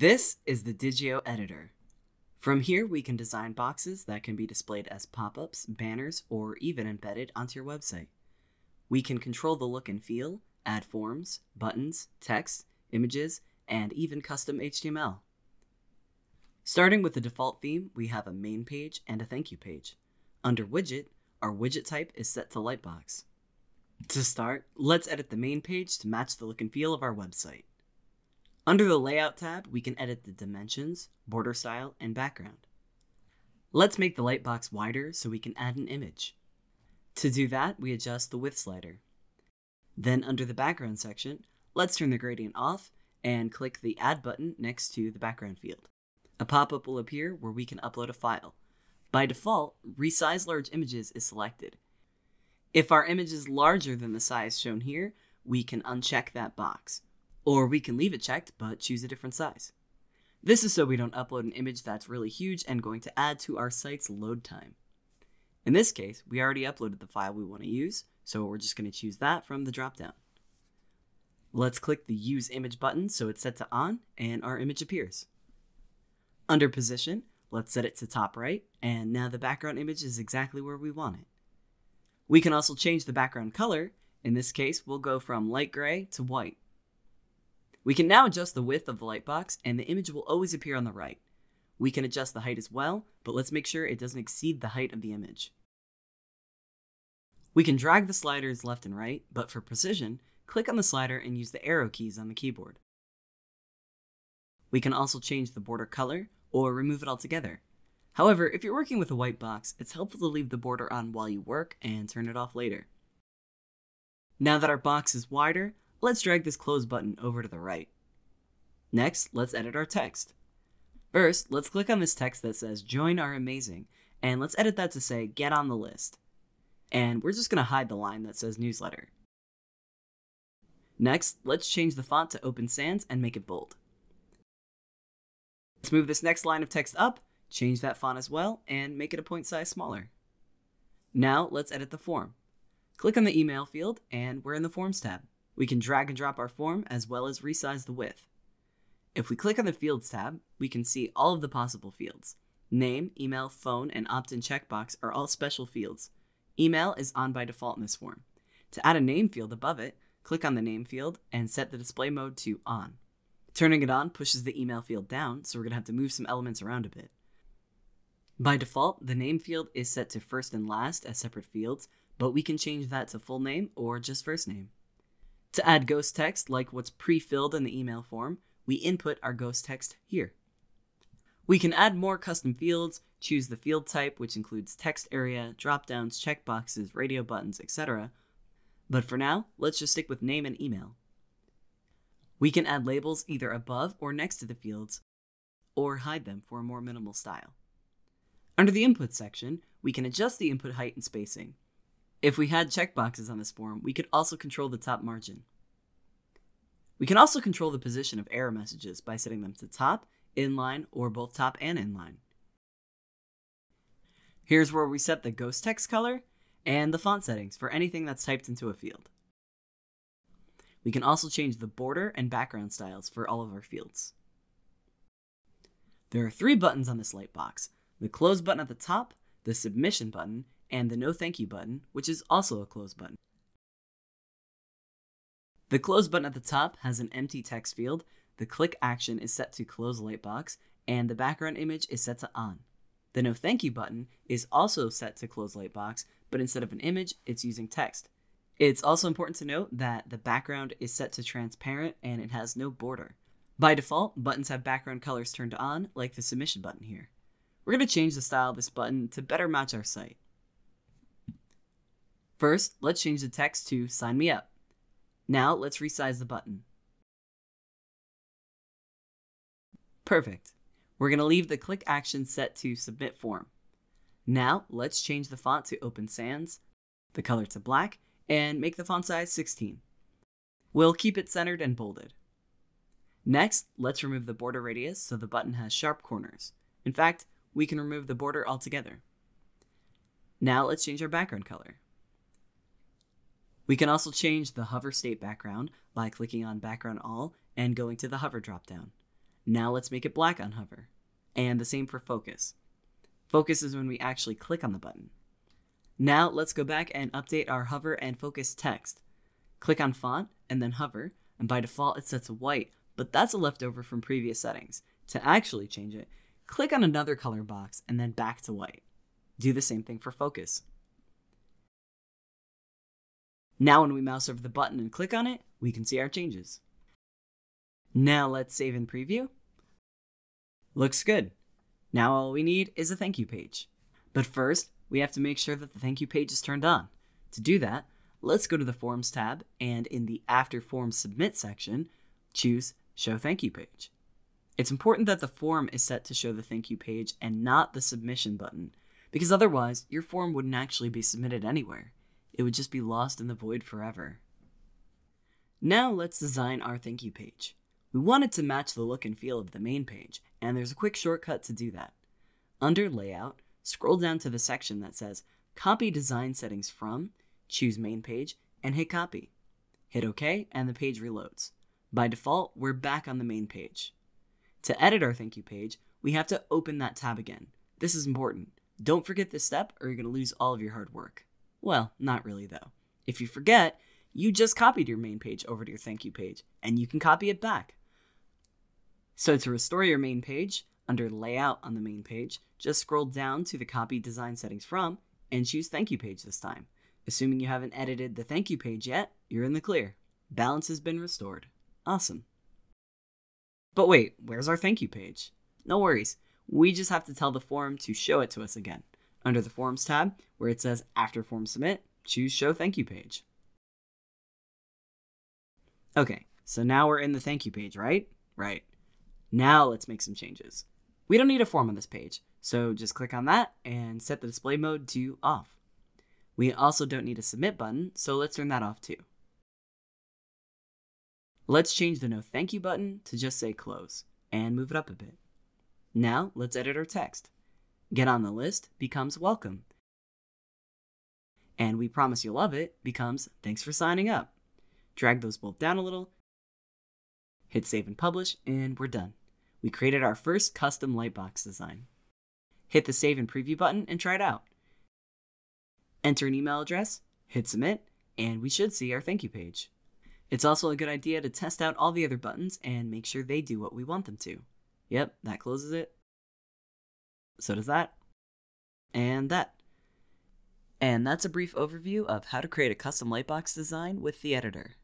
This is the Digioh editor. From here, we can design boxes that can be displayed as pop-ups, banners, or even embedded onto your website. We can control the look and feel, add forms, buttons, text, images, and even custom HTML. Starting with the default theme, we have a main page and a thank you page. Under widget, our widget type is set to lightbox. To start, let's edit the main page to match the look and feel of our website. Under the Layout tab, we can edit the dimensions, border style, and background. Let's make the lightbox wider so we can add an image. To do that, we adjust the width slider. Then under the background section, let's turn the gradient off and click the Add button next to the background field. A pop-up will appear where we can upload a file. By default, Resize Large Images is selected. If our image is larger than the size shown here, we can uncheck that box. Or we can leave it checked, but choose a different size. This is so we don't upload an image that's really huge and going to add to our site's load time. In this case, we already uploaded the file we want to use, so we're just going to choose that from the dropdown. Let's click the Use Image button so it's set to on, and our image appears. Under Position, let's set it to top right, and now the background image is exactly where we want it. We can also change the background color. In this case, we'll go from light gray to white. We can now adjust the width of the lightbox, and the image will always appear on the right. We can adjust the height as well, but let's make sure it doesn't exceed the height of the image. We can drag the sliders left and right, but for precision, click on the slider and use the arrow keys on the keyboard. We can also change the border color or remove it altogether. However, if you're working with a white box, it's helpful to leave the border on while you work and turn it off later. Now that our box is wider, let's drag this close button over to the right. Next, let's edit our text. First, let's click on this text that says Join Our Amazing, and let's edit that to say Get on the List. And we're just going to hide the line that says Newsletter. Next, let's change the font to Open Sans and make it bold. Let's move this next line of text up, change that font as well, and make it a point size smaller. Now, let's edit the form. Click on the Email field, and we're in the Forms tab. We can drag and drop our form as well as resize the width. If we click on the Fields tab, we can see all of the possible fields. Name, email, phone, and opt-in checkbox are all special fields. Email is on by default in this form. To add a name field above it, click on the name field and set the display mode to on. Turning it on pushes the email field down, so we're going to have to move some elements around a bit. By default, the name field is set to first and last as separate fields, but we can change that to full name or just first name. To add ghost text, like what's pre-filled in the email form, we input our ghost text here. We can add more custom fields, choose the field type, which includes text area, drop-downs, checkboxes, radio buttons, etc. But for now, let's just stick with name and email. We can add labels either above or next to the fields, or hide them for a more minimal style. Under the input section, we can adjust the input height and spacing. If we had checkboxes on this form, we could also control the top margin. We can also control the position of error messages by setting them to top, inline, or both top and inline. Here's where we set the ghost text color and the font settings for anything that's typed into a field. We can also change the border and background styles for all of our fields. There are three buttons on this lightbox: the close button at the top, the submission button, and the No Thank You button, which is also a close button. The close button at the top has an empty text field, the click action is set to close lightbox, and the background image is set to on. The No Thank You button is also set to close lightbox, but instead of an image, it's using text. It's also important to note that the background is set to transparent and it has no border. By default, buttons have background colors turned on, like the submission button here. We're going to change the style of this button to better match our site. First, let's change the text to Sign Me Up. Now, let's resize the button. Perfect. We're going to leave the click action set to Submit Form. Now, let's change the font to Open Sans, the color to black, and make the font size 16. We'll keep it centered and bolded. Next, let's remove the border radius so the button has sharp corners. In fact, we can remove the border altogether. Now, let's change our background color. We can also change the hover state background by clicking on Background All and going to the Hover dropdown. Now let's make it black on hover. And the same for focus. Focus is when we actually click on the button. Now let's go back and update our hover and focus text. Click on font and then hover, and by default it sets white, but that's a leftover from previous settings. To actually change it, click on another color box and then back to white. Do the same thing for focus. Now when we mouse over the button and click on it, we can see our changes. Now let's save and preview. Looks good. Now all we need is a thank you page. But first, we have to make sure that the thank you page is turned on. To do that, let's go to the Forms tab and in the After Form Submit section, choose Show Thank You Page. It's important that the form is set to show the thank you page and not the submission button, because otherwise your form wouldn't actually be submitted anywhere. It would just be lost in the void forever. Now let's design our thank you page. We want it to match the look and feel of the main page, and there's a quick shortcut to do that. Under Layout, scroll down to the section that says Copy Design Settings From, choose Main Page, and hit Copy. Hit OK, and the page reloads. By default, we're back on the main page. To edit our thank you page, we have to open that tab again. This is important. Don't forget this step or you're going to lose all of your hard work. Well, not really though. If you forget, you just copied your main page over to your thank you page, and you can copy it back. So to restore your main page, under Layout on the main page, just scroll down to the Copy Design Settings From and choose Thank You Page this time. Assuming you haven't edited the thank you page yet, you're in the clear. Balance has been restored. Awesome. But wait, where's our thank you page? No worries. We just have to tell the form to show it to us again. Under the Forms tab, where it says After Form Submit, choose Show Thank You Page. Okay, so now we're in the thank you page, right? Right. Now let's make some changes. We don't need a form on this page, so just click on that and set the display mode to off. We also don't need a submit button, so let's turn that off too. Let's change the no thank you button to just say close and move it up a bit. Now let's edit our text. Get on the list becomes welcome. And we promise you'll love it becomes thanks for signing up. Drag those both down a little. Hit save and publish, and we're done. We created our first custom lightbox design. Hit the save and preview button and try it out. Enter an email address, hit submit, and we should see our thank you page. It's also a good idea to test out all the other buttons and make sure they do what we want them to. Yep, that closes it. So does that. And that. And that's a brief overview of how to create a custom lightbox design with the editor.